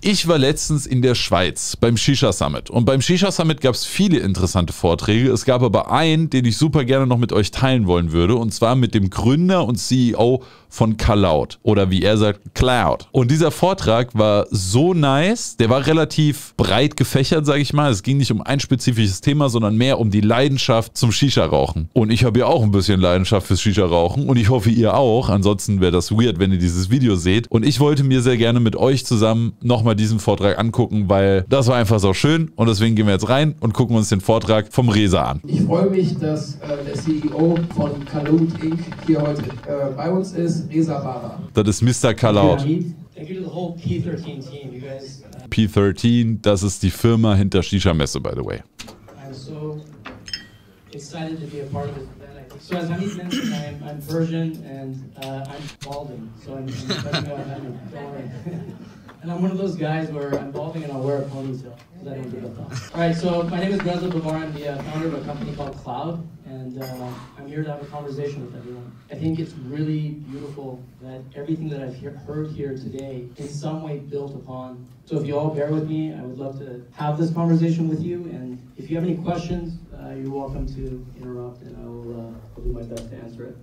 Ich war letztens in der Schweiz beim Shisha Summit und beim Shisha Summit gab es viele interessante Vorträge. Es gab aber einen, den ich super gerne noch mit euch teilen wollen würde, und zwar mit dem Gründer und CEO von Kaloud, oder wie er sagt, Cloud. Und dieser Vortrag war so nice, der war relativ breit gefächert, sage ich mal. Es ging nicht um ein spezifisches Thema, sondern mehr um die Leidenschaft zum Shisha-Rauchen. Und ich habe ja auch ein bisschen Leidenschaft fürs Shisha-Rauchen und ich hoffe, ihr auch. Ansonsten wäre das weird, wenn ihr dieses Video seht. Und ich wollte mir sehr gerne mit euch zusammen nochmal diesen Vortrag angucken, weil das war einfach so schön, und deswegen gehen wir jetzt rein und gucken uns den Vortrag vom Reza an. Ich freue mich, dass der CEO von Kaloud Inc. hier heute bei uns ist, Reza Bavar. Das ist Mr. Kaloud. Thank you to the whole P13 team, you guys. P13, das ist die Firma hinter Shisha Messe, by the way. I'm so excited to be a part of this event. So as Amit mentioned, I'm Persian and I'm balding, so I'm and I'm one of those guys where I'm balding and I'll wear a ponytail because I don't give a fuck. All right, so my name is Breslav Bavar. I'm the founder of a company called Kaloud, and I'm here to have a conversation with everyone. I think it's really beautiful that everything that I've heard here today is some way built upon. So if you all bear with me, I would love to have this conversation with you, and if you have any questions, you're welcome to interrupt, and I'll do my best to answer it.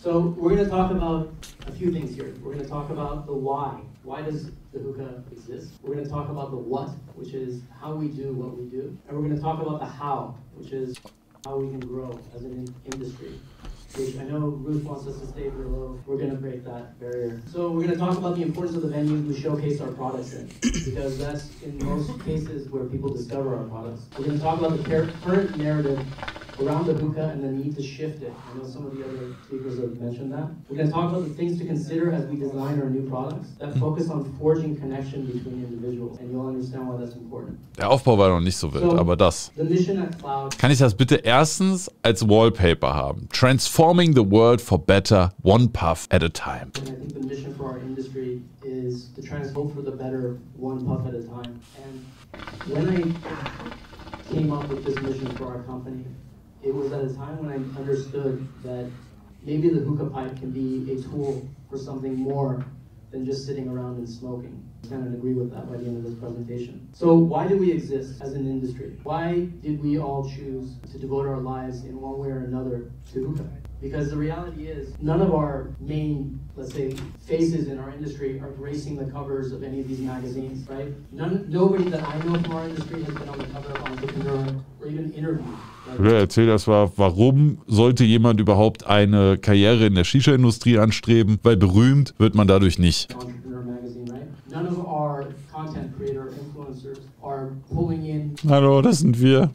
So we're going to talk about a few things here. We're going to talk about the why. Why does the hookah exist? We're going to talk about the what, which is how we do what we do. And we're going to talk about the how, which is how we can grow as an industry, which I know Ruth wants us to stay very low. We're going to break that barrier. So we're going to talk about the importance of the venue we showcase our products in, because that's in most cases where people discover our products. We're going to talk about the current narrative around the hookah and the need to shift it. I know some of the other speakers have mentioned that. We're going to talk about the things to consider as we design our new products that focus on forging connection between individuals, and you'll understand why that's important. Der Aufbau war noch nicht so wild, aber das. The mission at Kaloud. Kann ich das bitte erstens als Wallpaper haben? Transforming the world for better, one puff at a time. And I think the mission for our industry is to transform for the better, one puff at a time. And when I came up with this mission for our company, it was at a time when I understood that maybe the hookah pipe can be a tool for something more than just sitting around and smoking. I kind of agree with that by the end of this presentation. So why do we exist as an industry? Why did we all choose to devote our lives in one way or another to hookah? Because the reality is, none of our main, let's say, faces in our industry are gracing the covers of any of these magazines, right? Nobody that I know from our industry has been on the cover of Entrepreneur or even interviewed. Ja, erzähl das mal, warum sollte jemand überhaupt eine Karriere in der Shisha-Industrie anstreben? Weil berühmt wird man dadurch nicht. Hallo, das sind wir.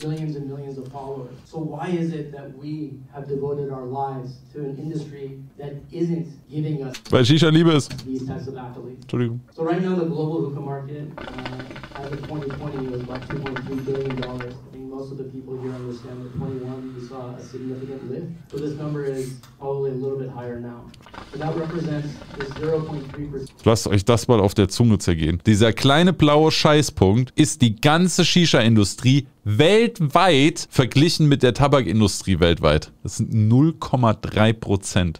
So why is it that we have devoted our lives to an industry that isn't giving us these types of accolades? So right now the global hookah market as of 2020 was about $2.3 billion. I think most of the people here understand that 21 we saw a significant lift. So this number is probably a little bit higher now. So that represents the 0.3%. Lasst euch das mal auf der Zunge zergehen. Dieser kleine blaue Scheißpunkt ist die ganze Shisha-Industrie weltweit verglichen mit der Tabakindustrie weltweit. Das sind 0,3%.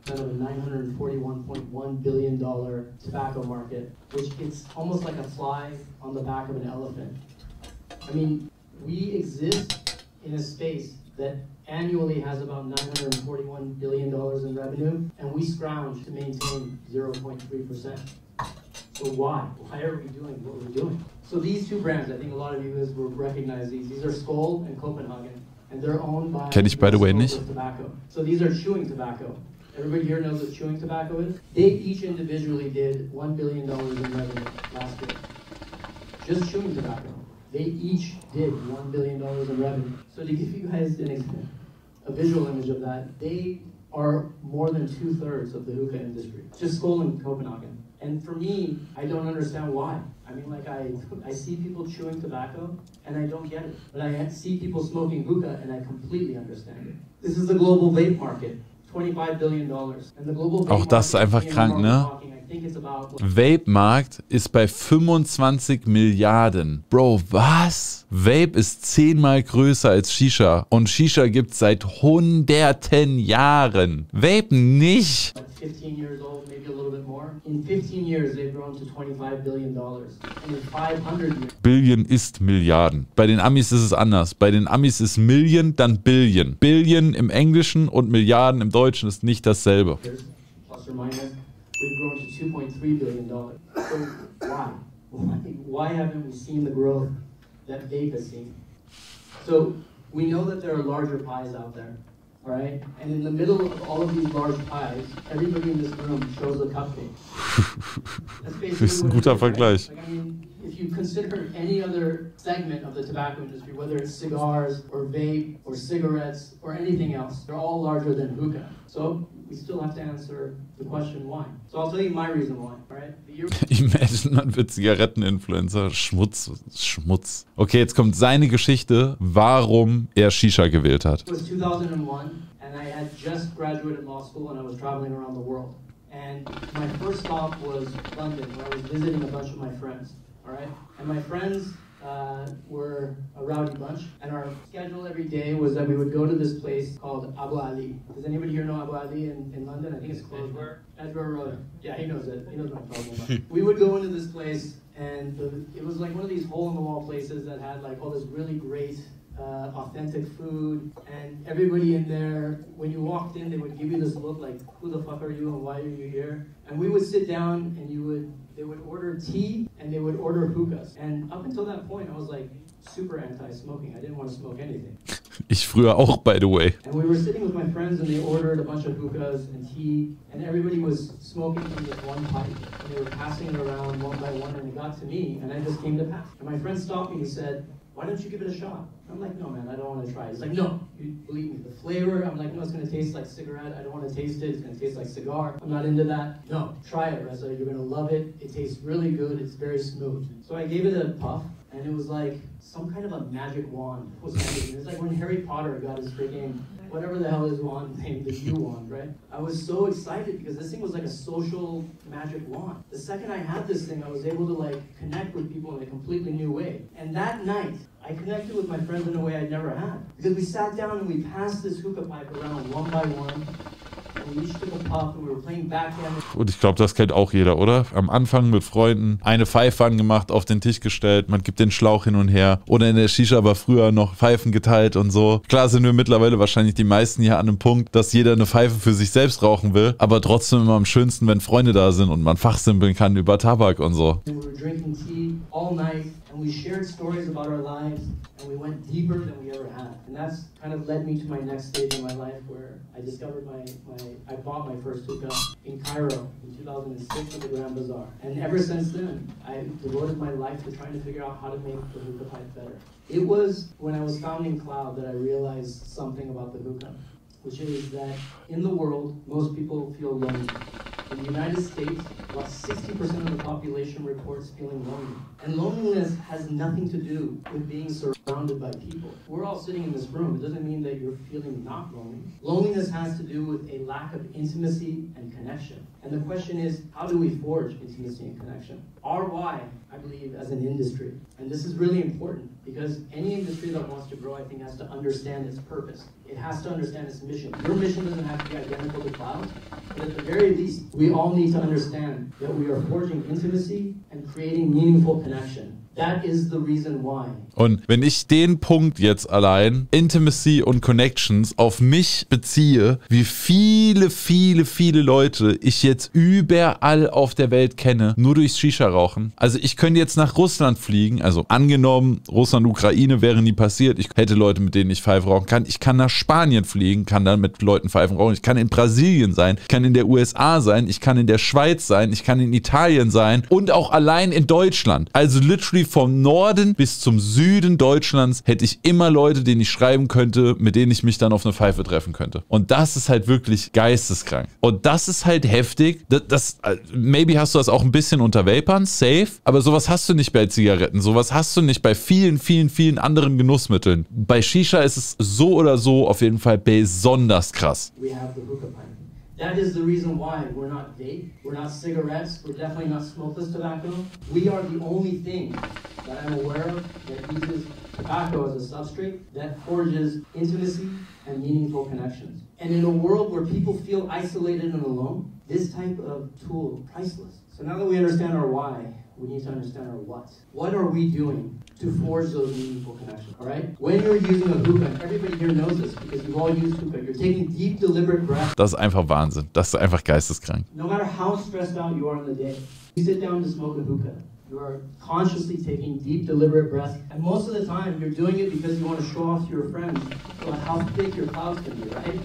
I mean, we exist in a space that annually has about $941 billion in revenue, and we scrounge to maintain 0.3%. So why are we doing what we're doing? So these two brands, I think a lot of you guys will recognize these. These are Skoal and Copenhagen, and they're owned by tobacco. So these are chewing tobacco. Everybody here knows what chewing tobacco is. They each individually did $1 billion in revenue last year. Just chewing tobacco. They each did $1 billion in revenue. So to give you guys a visual image of that, they are more than 2/3 of the hookah industry. Just Skoal and Copenhagen. And for me, I don't understand why. I mean, like, I see people chewing tobacco, and I don't get it. But I see people smoking hookah, and I completely understand it. This is the global vape market, $25 billion. And the global vape market, Vape-Markt ist bei 25 Milliarden. Bro, was? Vape ist 10-mal größer als Shisha. Und Shisha gibt es seit hunderten Jahren. Vape nicht. 15 years old, maybe a little bit more. In 15 years, they've grown to $25 billion. And in 500 years. Billion ist Milliarden. Bei den Amis ist es anders. Bei den Amis ist Million, dann Billion. Billion im Englischen und Milliarden im Deutschen ist nicht dasselbe. Plus or minus, we've grown to $2.3 billion. So why haven't we seen the growth that they've seen? So we know that there are larger pies out there. All right? And in the middle of all of these large pies, everybody in this room shows a cupcake. Das ist ein guter Vergleich. Like, I mean, if you consider any other segment of the tobacco industry, whether it's cigars or vape or cigarettes or anything else, they're all larger than hookah. So we still have to answer the question why. So I'll tell you my reason why, all right? Imagine, man wird Zigaretteninfluencer. Schmutz, Schmutz. Okay, jetzt kommt seine Geschichte, warum er Shisha gewählt hat. It was 2001 and I had just graduated law school and I was traveling around the world. And my first stop was London, where I was visiting a bunch of my friends, all right? And my friends were a rowdy bunch, and our schedule every day was that we would go to this place called Abu Ali. Does anybody here know Abu Ali in London? I think it's closed. Edgware Road. Yeah, he knows it. He knows what I'm talking about. We would go into this place, and it was like one of these hole-in-the-wall places that had like all this really great authentic food, and everybody in there, when you walked in, they would give you this look like, who the fuck are you and why are you here? And we would sit down and they would order tea and they would order hookahs. And up until that point, I was like super anti-smoking. I didn't want to smoke anything. Ich früher auch, by the way. And we were sitting with my friends and they ordered a bunch of hookahs and tea, and everybody was smoking from this one pipe. And they were passing it around one by one, and it got to me, and I just came to pass. And my friend stopped me and he said, why don't you give it a shot? I'm like, no, man, I don't want to try. He's like, no, you believe me, the flavor. I'm like, no, it's going to taste like cigarette. I don't want to taste it. It's going to taste like cigar. I'm not into that. No, try it, Reza. You're going to love it. It tastes really good. It's very smooth. So I gave it a puff, and it was like some kind of a magic wand. It was amazing. It's like when Harry Potter got his freaking, whatever the hell his wand named, the U wand, right? I was so excited because this thing was like a social magic wand. The second I had this thing, I was able to like connect with people in a completely new way. And that night, I connected with my friends in a way I never had. Because we sat down and we passed this hookah pipe around one by one. Und ich glaube, das kennt auch jeder, oder? Am Anfang mit Freunden eine Pfeife angemacht, auf den Tisch gestellt, man gibt den Schlauch hin und her. Oder in der Shisha war früher noch Pfeifen geteilt und so. Klar sind wir mittlerweile wahrscheinlich die meisten hier an einem Punkt, dass jeder eine Pfeife für sich selbst rauchen will, aber trotzdem immer am schönsten, wenn Freunde da sind und man fachsimpeln kann über Tabak und so. And we shared stories about our lives, and we went deeper than we ever had. And that's kind of led me to my next stage in my life, where I discovered I bought my first hookah in Cairo in 2006 at the Grand Bazaar. And ever since then, I devoted my life to trying to figure out how to make the hookah pipe better. It was when I was founding Kaloud that I realized something about the hookah, which is that in the world, most people feel lonely. In the United States, about 60% of the population reports feeling lonely. And loneliness has nothing to do with being surrounded by people. We're all sitting in this room. It doesn't mean that you're feeling not lonely. Loneliness has to do with a lack of intimacy and connection. And the question is, how do we forge intimacy and connection? Our why, I believe, as an industry. And this is really important because any industry that wants to grow, I think, has to understand its purpose. It has to understand its mission. Your mission doesn't have to be identical to Cloud's, but at the very least, we all need to understand that we are forging intimacy and creating meaningful connection. That is the reason why. Und wenn ich den Punkt jetzt allein, Intimacy und Connections, auf mich beziehe, wie viele, viele, viele Leute ich jetzt überall auf der Welt kenne, nur durchs Shisha rauchen. Also ich könnte jetzt nach Russland fliegen, also angenommen, Russland, Ukraine wäre nie passiert. Ich hätte Leute, mit denen ich Pfeifen rauchen kann. Ich kann nach Spanien fliegen, kann dann mit Leuten Pfeifen rauchen. Ich kann in Brasilien sein, ich kann in der USA sein, ich kann in der Schweiz sein, ich kann in Italien sein und auch allein in Deutschland. Also literally vom Norden bis zum Süden Deutschlands hätte ich immer Leute, denen ich schreiben könnte, mit denen ich mich dann auf eine Pfeife treffen könnte. Und das ist halt wirklich geisteskrank. Und das ist halt heftig. Das maybe hast du das auch ein bisschen unter Vapern, safe, aber sowas hast du nicht bei Zigaretten, sowas hast du nicht bei vielen, vielen, vielen anderen Genussmitteln. Bei Shisha ist es so oder so auf jeden Fall besonders krass. That is the reason why we're not vape, we're not cigarettes, we're definitely not smokeless tobacco. We are the only thing that I'm aware of that uses tobacco as a substrate that forges intimacy and meaningful connections. And in a world where people feel isolated and alone, this type of tool is priceless. So now that we understand our why, we need to understand our what. What are we doing to forge those meaningful connections, all right? When you're using a hookah, everybody here knows this because you've all used hookah. You're taking deep, deliberate breaths. Das ist einfach Wahnsinn. Das ist einfach geisteskrank. No matter how stressed out you are on the day, you sit down to smoke a hookah. You are consciously taking deep, deliberate breaths. And most of the time, you're doing it because you want to show off to your friends about how thick your clouds can be, right?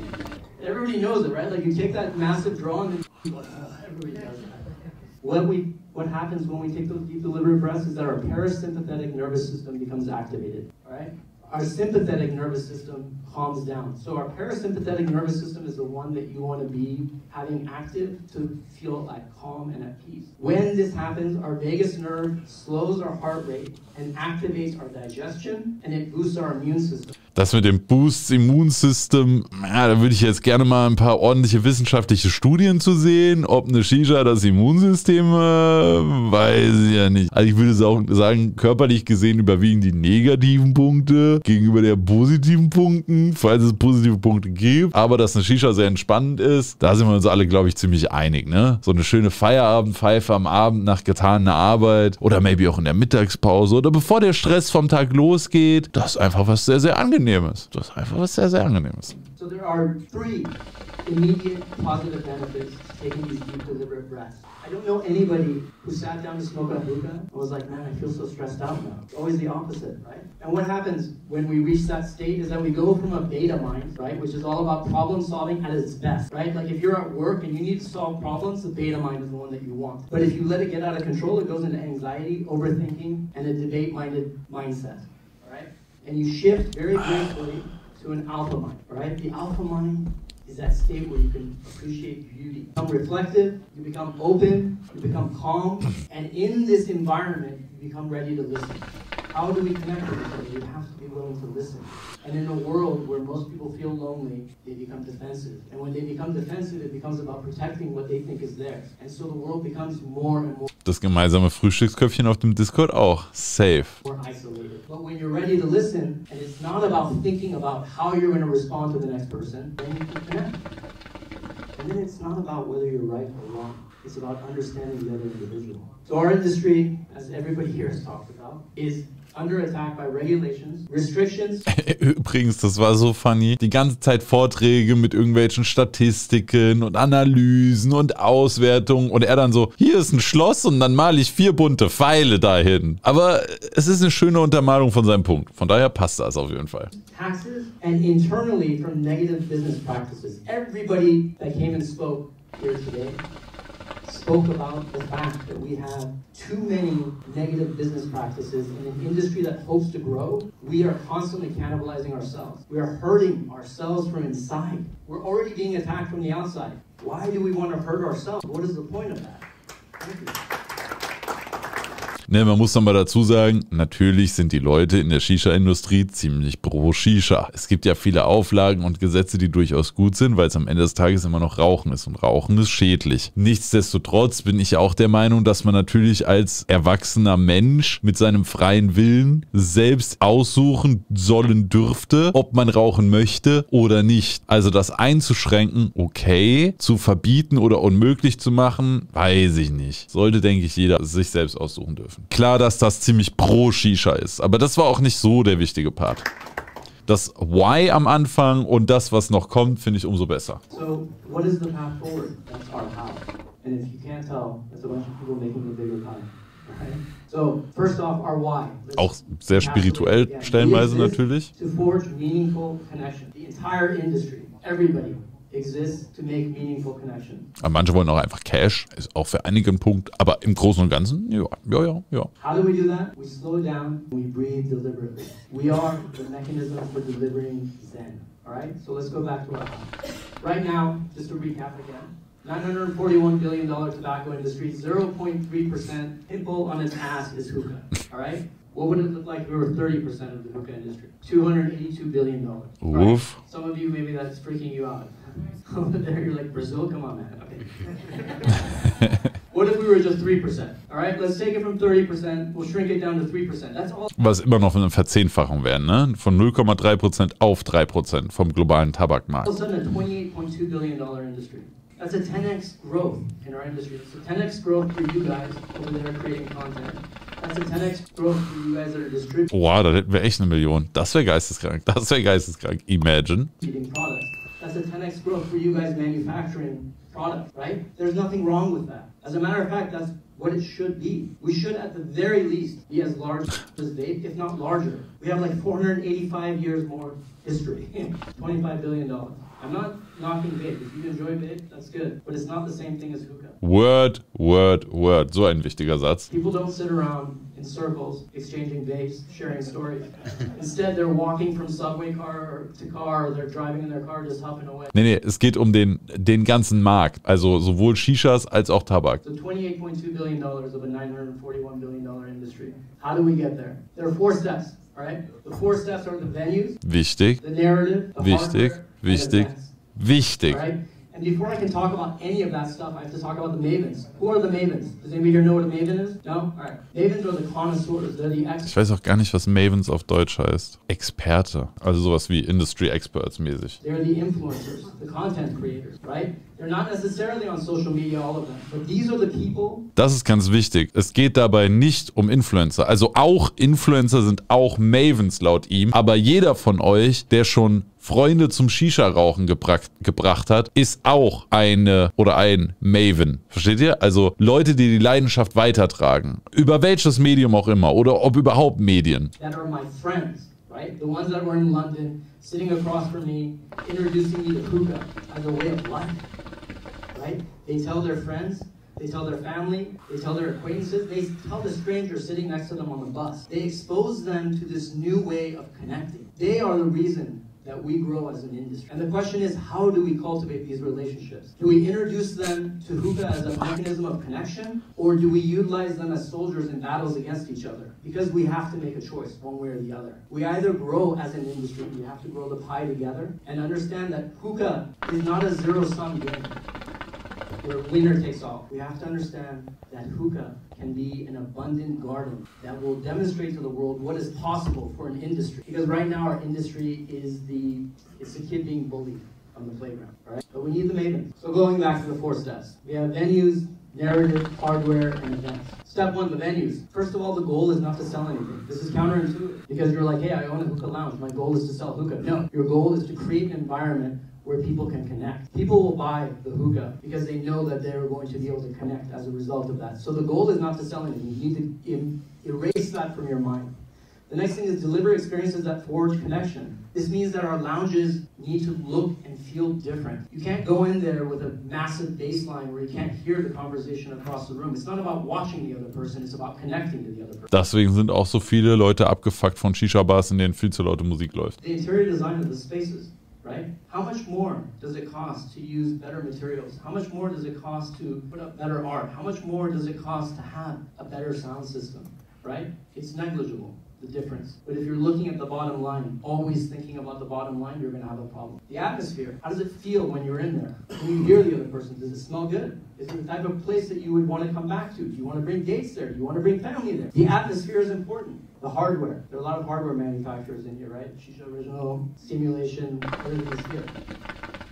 Everybody knows it, right? Like, you take that massive draw and then everybody does it. What happens when we take those deep, deliberate breaths is that our parasympathetic nervous system becomes activated, all right? Our sympathetic nervous system calms down. So our parasympathetic nervous system is the one that you want to be having active to feel like calm and at peace. When this happens, our vagus nerve slows our heart rate and activates our digestion, and it boosts our immune system. Das mit dem Boost Immune System, ja, da würde ich jetzt gerne mal ein paar ordentliche wissenschaftliche Studien zu sehen, ob eine Shisha das Immunsystem, weiß ich ja nicht. Also ich würde sagen, körperlich gesehen überwiegen die negativen Punkte gegenüber der positiven Punkten, falls es positive Punkte gibt. Aber dass eine Shisha sehr entspannend ist, da sind wir uns alle, glaube ich, ziemlich einig, ne? So eine schöne Feierabendpfeife am Abend nach getaner Arbeit oder maybe auch in der Mittagspause oder bevor der Stress vom Tag losgeht, das ist einfach was sehr, sehr angenehmes. Das ist einfach was sehr, sehr Angenehmes. So there are three immediate positive benefits taking these deep, deliberate breaths. I don't know anybody who sat down to smoke a hookah and was like, man, I feel so stressed out now. It's always the opposite, right? And what happens when we reach that state is that we go from a beta mind, right, which is all about problem solving at its best, right? Like if you're at work and you need to solve problems, the beta mind is the one that you want. But if you let it get out of control, it goes into anxiety, overthinking, and a debate-minded mindset, all right? And you shift very gracefully to an alpha mind, right? The alpha mind is that state where you can appreciate beauty. You become reflective, you become open, you become calm, and in this environment, you become ready to listen. How do we connect with each other? You have to be willing to listen. And in a world where most people feel lonely, they become defensive. And when they become defensive, it becomes about protecting what they think is theirs. And so the world becomes more and more... Das gemeinsame Frühstücksköpfchen auf dem Discord auch. Safe. ...more isolated. But when you're ready to listen, and it's not about thinking about how you're going to respond to the next person, then you can connect. And then it's not about whether you're right or wrong. It's about understanding the other individual. So our industry, as everybody here has talked about, is... under attack by regulations, restrictions. Übrigens, das war so funny. Die ganze Zeit Vorträge mit irgendwelchen Statistiken und Analysen und Auswertungen. Und er dann so, hier ist ein Schloss und dann male ich 4 bunte Pfeile dahin. Aber es ist eine schöne Untermalung von seinem Punkt. Von daher passt das auf jeden Fall. Taxes and internally from negative business practices. Everybody that came and spoke here today spoke about the fact that we have too many negative business practices in an industry that hopes to grow. We are constantly cannibalizing ourselves. We are hurting ourselves from inside. We're already being attacked from the outside. Why do we want to hurt ourselves? What is the point of that? Thank you. Ne, man muss nochmal dazu sagen, natürlich sind die Leute in der Shisha-Industrie ziemlich pro Shisha. Es gibt ja viele Auflagen und Gesetze, die durchaus gut sind, weil es am Ende des Tages immer noch Rauchen ist. Und Rauchen ist schädlich. Nichtsdestotrotz bin ich auch der Meinung, dass man natürlich als erwachsener Mensch mit seinem freien Willen selbst aussuchen sollen dürfte, ob man rauchen möchte oder nicht. Also das einzuschränken, okay, zu verbieten oder unmöglich zu machen, weiß ich nicht. Sollte, denke ich, jeder sich selbst aussuchen dürfen. Klar, dass das ziemlich pro Shisha ist, aber das war auch nicht so der wichtige Part. Das Why am Anfang und das, was noch kommt, finde ich umso besser. So, what is the path forward? That's our how. And if you can't tell, that's a bunch of people making a bigger pie. Okay? So, first off, our why. Auch sehr spirituell stellenweise natürlich. To forge meaningful connection. The entire industry, everybody. To make meaningful connection. Aber manche wollen auch einfach Cash, ist auch für einige ein Punkt, aber im Großen und Ganzen, ja. How do we do that? We slow down, we breathe deliberately. We are the mechanism for delivering Zen. All right? So let's go back to our right now, just to recap again. $941 billion tobacco industry, 0.3% pimple on its ass is hookah. All right? What would it look like if we were 30% of the hookah industry? $282 billion. Oof. Right? Some of you, maybe that's freaking you out. Over there, you're like, Brazil, come on, man. Okay. What if we were just 3%? All right, let's take it from 30%, we'll shrink it down to 3%. That's all. Was immer noch eine Verzehnfachung wäre, ne? Von 0,3% auf 3% vom globalen Tabakmarkt. All of a sudden, a $28.2 billion industry. That's a 10x growth in our industry. That's a 10x growth for you guys over there creating content. That's a 10x growth for you guys that are distributing. Wow, da hätten wir echt eine Million. Das wäre geisteskrank. Das wäre geisteskrank. Imagine. That's a 10x growth for you guys manufacturing product, right? There's nothing wrong with that. As a matter of fact, that's what it should be. We should, at the very least, be as large as vape, if not larger. We have like 485 years more history. $25 billion. I'm not knocking vape. If you enjoy vape, that's good. But it's not the same thing as hookah. Word, word, word. So ein wichtiger Satz. People don't sit around in circles, exchanging vapes, sharing stories. Instead, they're walking from subway car to car, or they're driving in their car, just hopping away. Nee, nee, es geht um den ganzen Markt. Also sowohl Shishas als auch Tabak. So $28.2 billion of a $941 billion industry. How do we get there? There are four steps, all right? The four steps are the venues, wichtig, the narrative, the wichtig, hardware, wichtig, wichtig. All right? And before I can talk about any of that stuff, I have to talk about the Mavens. Who are the Mavens? Does anybody here know what a Maven is? No? All right. Mavens are the connoisseurs. They're the experts. Ich weiß auch gar nicht, was Mavens auf Deutsch heißt. Experte. Also sowas wie Industry Experts mäßig. They're the influencers, the content creators, right? They're not necessarily on social media, all of them. But these are the people. Das ist ganz wichtig. Es geht dabei nicht um Influencer. Also auch Influencer sind auch Mavens laut ihm. Aber jeder von euch, der schon Freunde zum Shisha-Rauchen gebracht hat, ist auch eine oder ein Maven. Versteht ihr? Also Leute, die die Leidenschaft weitertragen. Über welches Medium auch immer oder ob überhaupt Medien. That are my friends, right? The ones that were in London, sitting across from me, introducing me to hookah as a way of life, right? They tell their friends. They tell their family, they tell their acquaintances, they tell the stranger sitting next to them on the bus. They expose them to this new way of connecting. They are the reason that we grow as an industry. And the question is, how do we cultivate these relationships? Do we introduce them to hookah as a mechanism of connection, or do we utilize them as soldiers in battles against each other? Because we have to make a choice one way or the other. We either grow as an industry, we have to grow the pie together, and understand that hookah is not a zero-sum game. Where winner takes all. We have to understand that hookah can be an abundant garden that will demonstrate to the world what is possible for an industry. Because right now our industry is it's a kid being bullied on the playground, right? But we need the mavens. So going back to the four steps. We have venues, narrative, hardware, and events. Step one, the venues. First of all, the goal is not to sell anything. This is counterintuitive. Because you're like, hey, I own a hookah lounge. My goal is to sell hookah. No, your goal is to create an environment where people can connect. People will buy the hookah because they know that they're going to be able to connect as a result of that. So the goal is not to sell anything. You need to erase that from your mind. The next thing is deliver experiences that forge connection. This means that our lounges need to look and feel different. You can't go in there with a massive baseline where you can't hear the conversation across the room. It's not about watching the other person, it's about connecting to the other person. Deswegen sind auch so viele Leute abgefuckt von Shisha-Bars, in denen viel zu laute Musik läuft. The interior design of the spaces. Right? How much more does it cost to use better materials? How much more does it cost to put up better art? How much more does it cost to have a better sound system? Right? It's negligible, the difference. But if you're looking at the bottom line, always thinking about the bottom line, you're going to have a problem. The atmosphere, how does it feel when you're in there? When you hear the other person, does it smell good? Is it the type of place that you would want to come back to? Do you want to bring dates there? Do you want to bring family there? The atmosphere is important. The hardware. There are a lot of hardware manufacturers in here, right? Shisha Original, Stimulation, everything is here.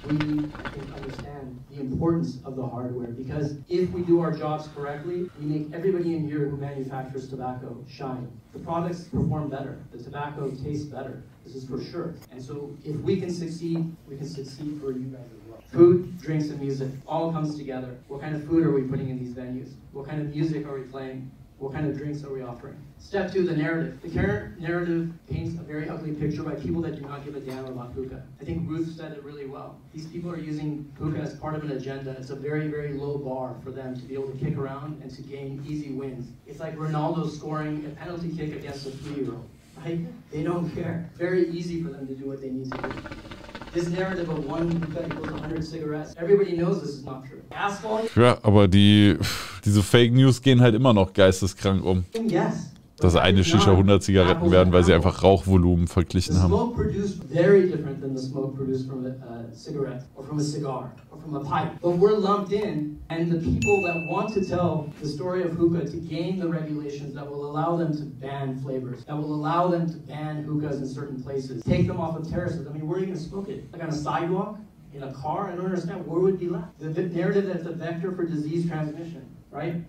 We need to understand the importance of the hardware because if we do our jobs correctly, we make everybody in here who manufactures tobacco shine. The products perform better. The tobacco tastes better. This is for sure. And so if we can succeed, we can succeed for you guys as well. Food, drinks, and music all comes together. What kind of food are we putting in these venues? What kind of music are we playing? What kind of drinks are we offering? Step two, the narrative. The current narrative paints a very ugly picture by people that do not give a damn about hookah. I think Ruth said it really well. These people are using hookah as part of an agenda. It's a very, very low bar for them to be able to kick around and to gain easy wins. It's like Ronaldo scoring a penalty kick against a 3-year-old. Right? They don't care. Very easy for them to do what they need to do. This narrative of one hookah equals 100 cigarettes. Everybody knows this is not true. Asphalt. Ja, aber diese Fake News gehen halt immer noch geisteskrank. Yes. dass eine Shisha 100 Zigaretten werden, weil sie einfach Rauchvolumen verglichen haben.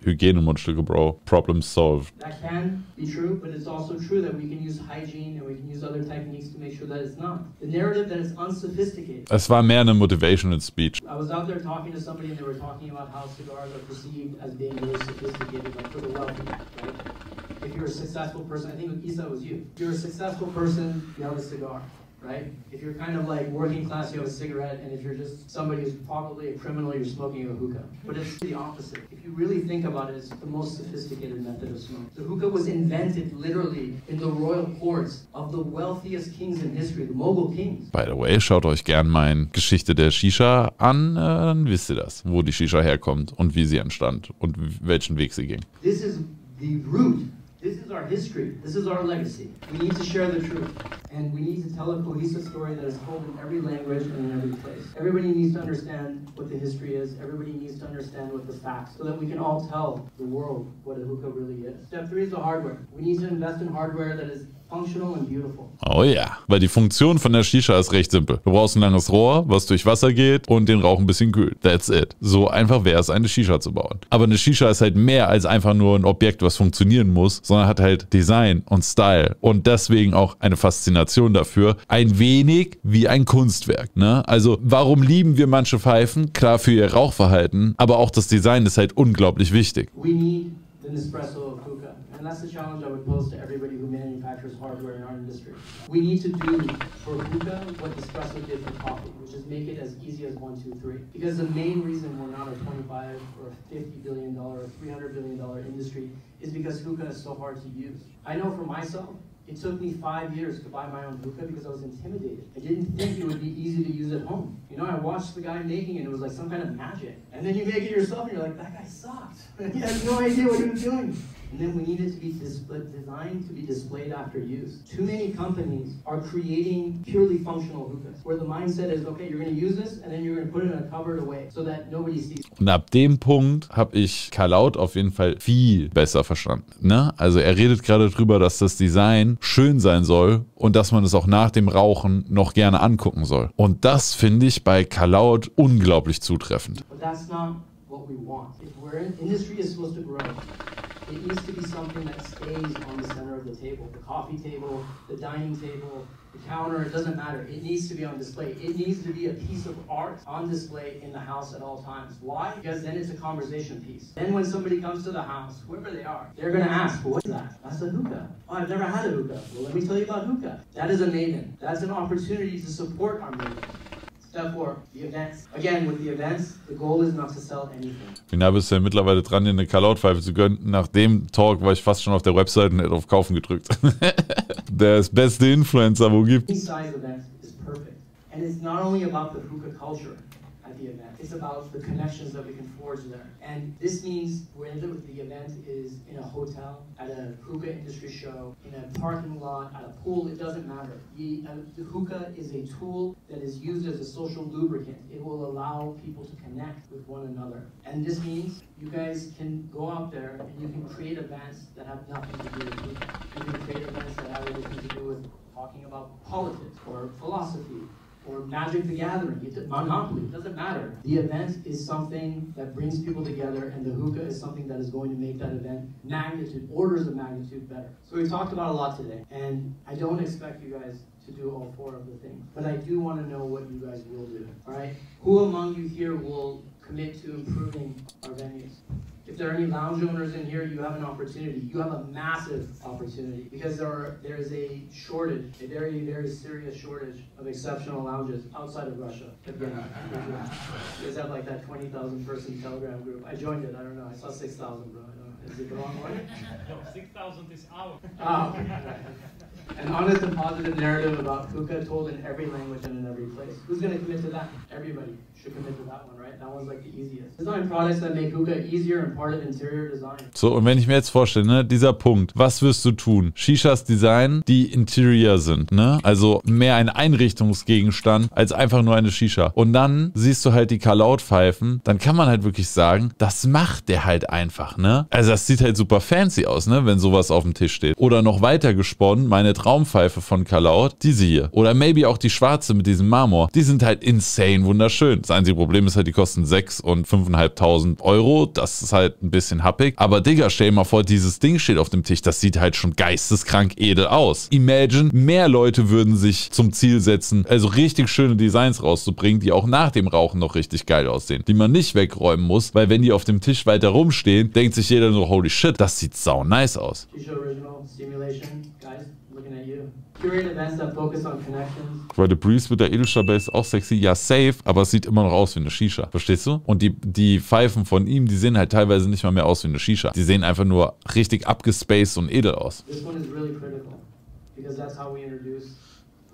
Hygiene-Mundstücke, Bro. Problem solved. That can be true, but it's also true that we can use hygiene and we can use other techniques to make sure that it's not. The narrative that it's unsophisticated. Es war mehr eine motivational speech. I was out there talking to somebody and they were talking about how cigars are perceived as being really sophisticated, like for the wealthy, right? If you're a successful person, I think Isa was you. If you're a successful person, you have a cigar. Right? If you're kind of like working class, you have a cigarette, and if you're just somebody who's probably a criminal, you're smoking a hookah. But it's the opposite. If you really think about it, it's the most sophisticated method of smoking. The hookah was invented literally in the royal courts of the wealthiest kings in history, the Mughal kings. By the way, schaut euch gern mein Geschichte der Shisha an, dann wisst ihr das, wo die Shisha herkommt und wie sie entstand und welchen Weg sie ging. This is the root. This is our history. This is our legacy. We need to share the truth. And we need to tell a cohesive story that is told in every language and in every place. Everybody needs to understand what the history is. Everybody needs to understand what the facts, so that we can all tell the world what a hookah really is. Step 3 is the hardware. We need to invest in hardware that is functional and beautiful. Oh ja, weil die Funktion von der Shisha ist recht simpel. Du brauchst ein langes Rohr, was durch Wasser geht und den Rauch ein bisschen kühlt. That's it. So einfach wäre es, eine Shisha zu bauen. Aber eine Shisha ist halt mehr als einfach nur ein Objekt, was funktionieren muss, sondern hat halt Design und Style und deswegen auch eine Faszination dafür. Ein wenig wie ein Kunstwerk, ne? Also warum lieben wir manche Pfeifen? Klar für ihr Rauchverhalten, aber auch das Design ist halt unglaublich wichtig. We need the Nespresso hookah. And that's the challenge I would pose to everybody who manufactures hardware in our industry. We need to do for hookah what Nespresso did for coffee, which is make it as easy as 1, 2, 3. Because the main reason we're not a $25 or $50 billion or $300 billion industry is because hookah is so hard to use. I know for myself, it took me 5 years to buy my own hookah because I was intimidated. I didn't think it would be easy to use at home. You know, I watched the guy making it, it was like some kind of magic. And then you make it yourself and you're like, that guy sucked. He has no idea what he was doing. And then we need it to be designed to be displayed after use. Too many companies are creating purely functional hookahs, where the mindset is, okay, you're going to use this and then you're going to put it in a cupboard away so that nobody sees it. Und ab dem Punkt habe ich Kaloud auf jeden Fall viel besser verstanden. Ne? Also er redet gerade drüber, dass das Design schön sein soll und dass man es auch nach dem Rauchen noch gerne angucken soll. Und das finde ich bei Kaloud unglaublich zutreffend. But that's not what we want. If we're in, industry is supposed to grow. It needs to be something that stays on the center of the table, the coffee table, the dining table, the counter, it doesn't matter. It needs to be on display. It needs to be a piece of art on display in the house at all times. Why? Because then it's a conversation piece. Then when somebody comes to the house, whoever they are, they're going to ask, well, what is that? That's a hookah. Oh, I've never had a hookah. Well, let me tell you about hookah. That is a maiden. That's an opportunity to support our maiden. Therefore, the events. Again, with the events, the goal is not to sell anything. Ich bin ja mittlerweile dran, dir eine Kaloud-Pfeife zu gönnen. Nach dem Talk war ich fast schon auf der Website und hätte auf Kaufen gedrückt. Der ist beste Influencer, wo gibt. Any size event is perfect. And it's not only about the hookah culture at the event. It's about the connections that we can forge there. And this means whether the event is in a hotel, at a hookah industry show, in a parking lot, at a pool, it doesn't matter. The hookah is a tool that is used as a social lubricant. It will allow people to connect with one another. And this means you guys can go out there and you can create events that have nothing to do with hookah. You can create events that have everything to do with talking about politics or philosophy. Or Magic the Gathering, Monopoly, it doesn't matter. The event is something that brings people together, and the hookah is something that is going to make that event magnitude, orders of magnitude better. So we've talked about a lot today, and I don't expect you guys to do all 4 of the things, but I do want to know what you guys will do, all right? Who among you here will commit to improving our venues? If there are any lounge owners in here, you have an opportunity. You have a massive opportunity because there is a shortage, a very, very serious shortage of exceptional lounges outside of Russia. Again, you guys have like that 20,000 person Telegram group. I joined it, I don't know, I saw 6,000, bro. I don't know. Is it the wrong one? No, 6,000 is out. Oh. An honest and positive narrative about hookah told in every language and in every place. Who's going to commit to that? Everybody should commit to that one, right? That one's like the easiest. Design products that make hookah easier and part of interior design. So, und wenn ich mir jetzt vorstelle, ne, dieser Punkt, was wirst du tun? Shishas Design, die Interior sind, ne? Also mehr ein Einrichtungsgegenstand als einfach nur eine Shisha. Und dann siehst du halt die Kaloud-Pfeifen, dann kann man halt wirklich sagen, das macht der halt einfach, ne? Also das sieht halt super fancy aus, ne, wenn sowas auf dem Tisch steht. Oder noch weiter gesponnen, meine Traumpfeife von Kaloud, diese hier. Oder maybe auch die schwarze mit diesem Marmor. Die sind halt insane wunderschön. Das einzige Problem ist halt, die kosten 6 und 5.500 Euro. Das ist halt ein bisschen happig. Aber Digga, stell dir mal vor, dieses Ding steht auf dem Tisch. Das sieht halt schon geisteskrank edel aus. Imagine, mehr Leute würden sich zum Ziel setzen, also richtig schöne Designs rauszubringen, die auch nach dem Rauchen noch richtig geil aussehen. Die man nicht wegräumen muss, weil wenn die auf dem Tisch weiter rumstehen, denkt sich jeder nur, holy shit, das sieht sau nice aus. Weil der Breeze mit der Edelstahl ist auch sexy, ja safe, aber es sieht immer noch aus wie eine Shisha, verstehst du? Und die Pfeifen von ihm, die sehen halt teilweise nicht mal mehr aus wie eine Shisha. Die sehen einfach nur richtig abgespaced und edel aus. This one is really critical, because that's how we introduce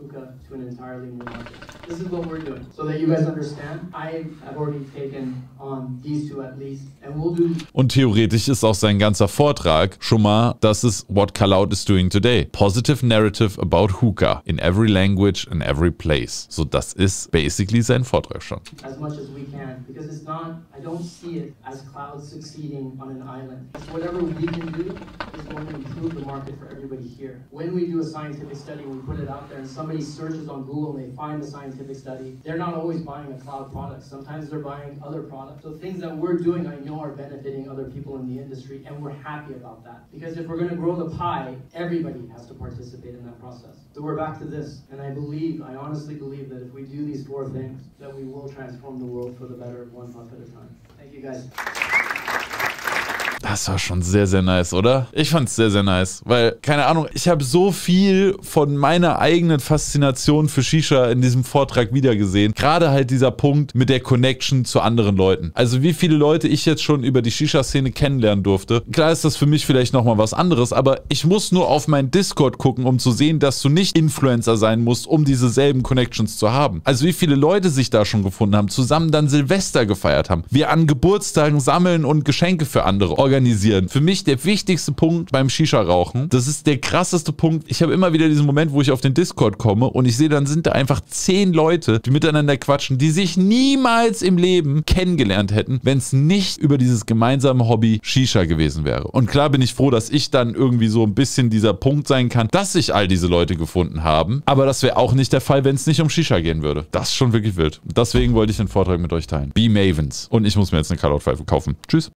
hookah to an entirely new market. This is what we're doing, so that you guys understand. I have already taken on these two at least, and we'll do. Und theoretisch ist auch sein ganzer Vortrag schon mal, das ist what Kaloud is doing today. Positive narrative about hookah in every language and every place. So das ist basically sein Vortrag schon. As much as we can, because it's not. I don't see it as Kaloud succeeding on an island. Whatever we can do is going to improve the market for everybody here. When we do a scientific study, we put it out there, and somebody searches on Google and they find the scientific study, they're not always buying a Kaloud product. Sometimes they're buying other products. So things that we're doing, I know, are benefiting other people in the industry, and we're happy about that. Because if we're going to grow the pie, everybody has to participate in that process. So we're back to this, and I honestly believe that if we do these four things, that we will transform the world for the better, one month at a time. Thank you, guys. Das war schon sehr, sehr nice, oder? Ich fand's sehr, sehr nice, weil, keine Ahnung, ich habe so viel von meiner eigenen Faszination für Shisha in diesem Vortrag wiedergesehen. Gerade halt dieser Punkt mit der Connection zu anderen Leuten. Also wie viele Leute ich jetzt schon über die Shisha-Szene kennenlernen durfte. Klar ist das für mich vielleicht nochmal was anderes, aber ich muss nur auf meinen Discord gucken, um zu sehen, dass du nicht Influencer sein musst, um diese selben Connections zu haben. Also wie viele Leute sich da schon gefunden haben, zusammen dann Silvester gefeiert haben, wir an Geburtstagen sammeln und Geschenke für andere organisieren. Für mich der wichtigste Punkt beim Shisha-Rauchen, das ist der krasseste Punkt. Ich habe immer wieder diesen Moment, wo ich auf den Discord komme und ich sehe, dann sind da einfach 10 Leute, die miteinander quatschen, die sich niemals im Leben kennengelernt hätten, wenn es nicht über dieses gemeinsame Hobby Shisha gewesen wäre. Und klar bin ich froh, dass ich dann irgendwie so ein bisschen dieser Punkt sein kann, dass sich all diese Leute gefunden haben. Aber das wäre auch nicht der Fall, wenn es nicht um Shisha gehen würde. Das ist schon wirklich wild. Deswegen wollte ich den Vortrag mit euch teilen. Be Mavens. Und ich muss mir jetzt eine Kaloud-Pfeife kaufen. Tschüss.